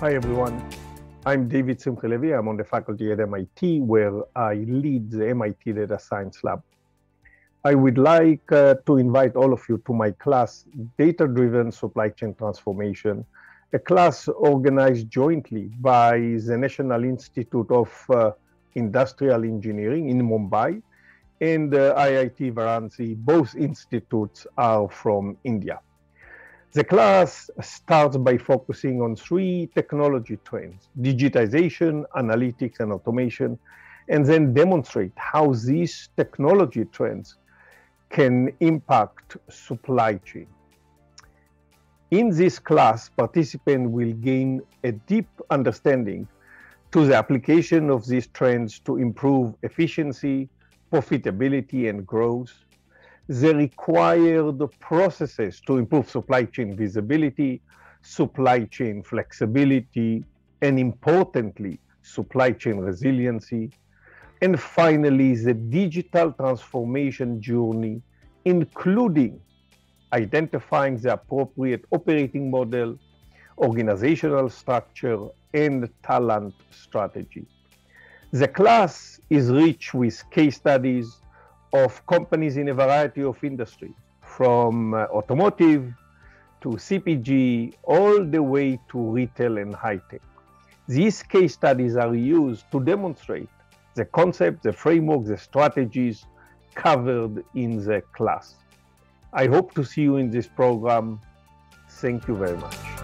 Hi everyone, I'm David Simchi-Levi. I'm on the faculty at MIT, where I lead the MIT Data Science Lab. I would like to invite all of you to my class, Data-Driven Supply Chain Transformation, a class organized jointly by the National Institute of Industrial Engineering in Mumbai and IIT Varanasi. Both institutes are from India. The class starts by focusing on three technology trends: digitization, analytics, and automation, and then demonstrate how these technology trends can impact supply chain. In this class, participants will gain a deep understanding to the application of these trends to improve efficiency, profitability, and growth, the required processes to improve supply chain visibility, supply chain flexibility, and importantly, supply chain resiliency, and finally, the digital transformation journey, including identifying the appropriate operating model, organizational structure, and talent strategy. The class is rich with case studies of companies in a variety of industries, from automotive to CPG, all the way to retail and high-tech. These case studies are used to demonstrate the concepts, the framework, the strategies covered in the class. I hope to see you in this program. Thank you very much.